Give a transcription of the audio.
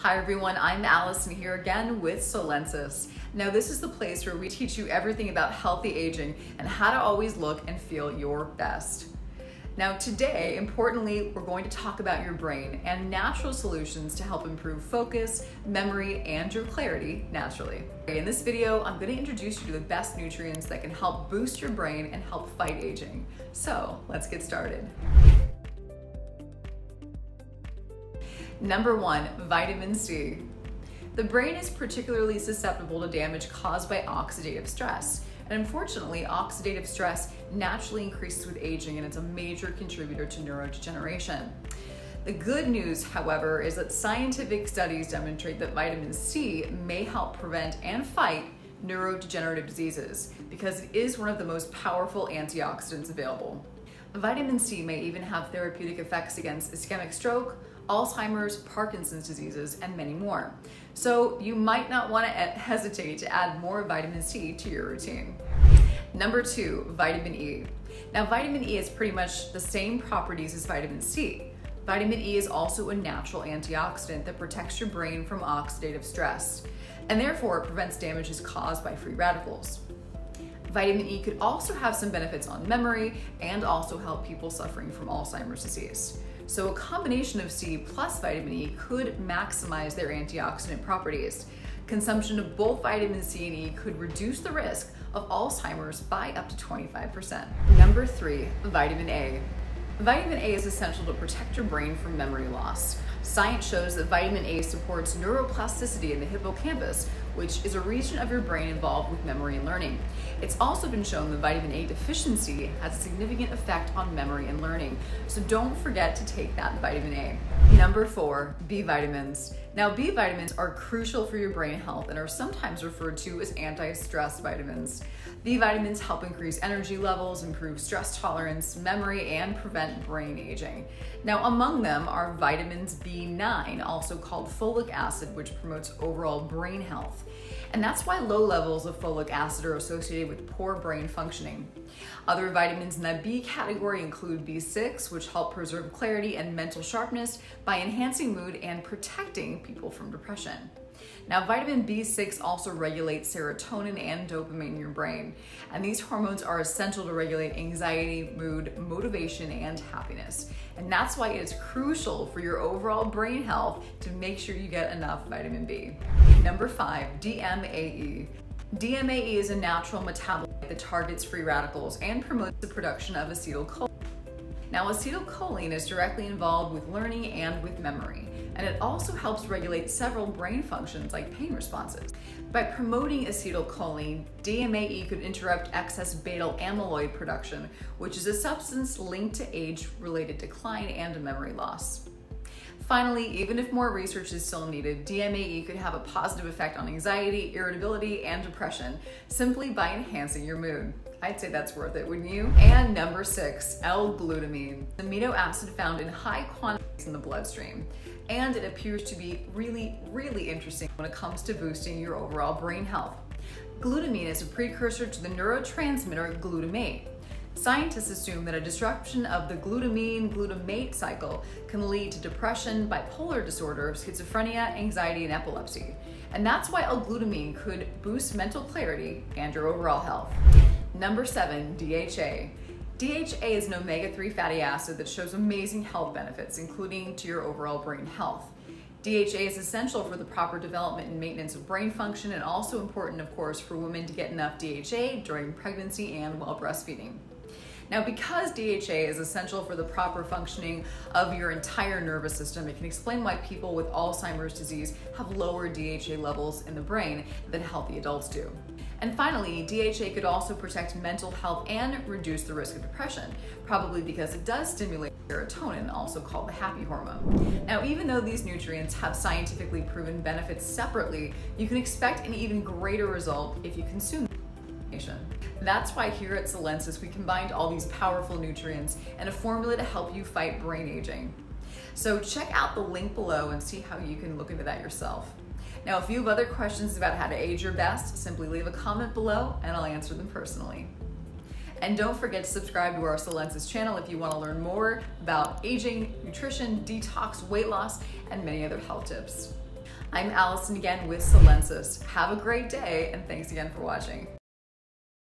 Hi everyone, I'm Allison here again with Solensis. Now this is the place where we teach you everything about healthy aging and how to always look and feel your best. Now today, importantly, we're going to talk about your brain and natural solutions to help improve focus, memory, and your clarity naturally. In this video, I'm going to introduce you to the best nutrients that can help boost your brain and help fight aging. So let's get started. Number one, vitamin C. The brain is particularly susceptible to damage caused by oxidative stress. And unfortunately, oxidative stress naturally increases with aging and it's a major contributor to neurodegeneration. The good news, however, is that scientific studies demonstrate that vitamin C may help prevent and fight neurodegenerative diseases because it is one of the most powerful antioxidants available. Vitamin C may even have therapeutic effects against ischemic stroke, Alzheimer's, Parkinson's diseases, and many more. So you might not want to hesitate to add more vitamin C to your routine. Number two, vitamin E. Now vitamin E has pretty much the same properties as vitamin C. Vitamin E is also a natural antioxidant that protects your brain from oxidative stress, and therefore it prevents damages caused by free radicals. Vitamin E could also have some benefits on memory and also help people suffering from Alzheimer's disease. So a combination of C plus vitamin E could maximize their antioxidant properties. Consumption of both vitamin C and E could reduce the risk of Alzheimer's by up to 25%. Number three, vitamin A. Vitamin A is essential to protect your brain from memory loss. Science shows that vitamin A supports neuroplasticity in the hippocampus, which is a region of your brain involved with memory and learning. It's also been shown that vitamin A deficiency has a significant effect on memory and learning, so don't forget to take that vitamin A. Number four, B vitamins. Now B vitamins are crucial for your brain health and are sometimes referred to as anti-stress vitamins. B vitamins help increase energy levels, improve stress tolerance, memory, and prevent brain aging. Now among them are vitamins B9, also called folic acid, which promotes overall brain health. And that's why low levels of folic acid are associated with poor brain functioning. Other vitamins in that B category include B6, which help preserve clarity and mental sharpness by enhancing mood and protecting people from depression. Now, vitamin B6 also regulates serotonin and dopamine in your brain, and these hormones are essential to regulate anxiety, mood, motivation, and happiness. And that's why it's crucial for your overall brain health to make sure you get enough vitamin B. Number five, DMAE. DMAE is a natural metabolite that targets free radicals and promotes the production of acetylcholine. Now, acetylcholine is directly involved with learning and with memory, and it also helps regulate several brain functions like pain responses. By promoting acetylcholine, DMAE could interrupt excess beta amyloid production, which is a substance linked to age-related decline and memory loss. Finally, even if more research is still needed, DMAE could have a positive effect on anxiety, irritability, and depression simply by enhancing your mood. I'd say that's worth it, wouldn't you? And number six, L-glutamine, the amino acid found in high quantities in the bloodstream. And it appears to be really, really interesting when it comes to boosting your overall brain health. Glutamine is a precursor to the neurotransmitter glutamate. Scientists assume that a disruption of the glutamine-glutamate cycle can lead to depression, bipolar disorder, schizophrenia, anxiety, and epilepsy. And that's why L-glutamine could boost mental clarity and your overall health. Number seven, DHA. DHA is an omega-3 fatty acid that shows amazing health benefits, including to your overall brain health. DHA is essential for the proper development and maintenance of brain function, and also important, of course, for women to get enough DHA during pregnancy and while breastfeeding. Now, because DHA is essential for the proper functioning of your entire nervous system, it can explain why people with Alzheimer's disease have lower DHA levels in the brain than healthy adults do. And finally, DHA could also protect mental health and reduce the risk of depression, probably because it does stimulate serotonin, also called the happy hormone. Now, even though these nutrients have scientifically proven benefits separately, you can expect an even greater result if you consume them. That's why here at Solensis we combined all these powerful nutrients in a formula to help you fight brain aging. So check out the link below and see how you can look into that yourself. Now if you have other questions about how to age your best, simply leave a comment below and I'll answer them personally. And don't forget to subscribe to our Solensis channel if you want to learn more about aging, nutrition, detox, weight loss, and many other health tips. I'm Allison again with Solensis. Have a great day, and thanks again for watching.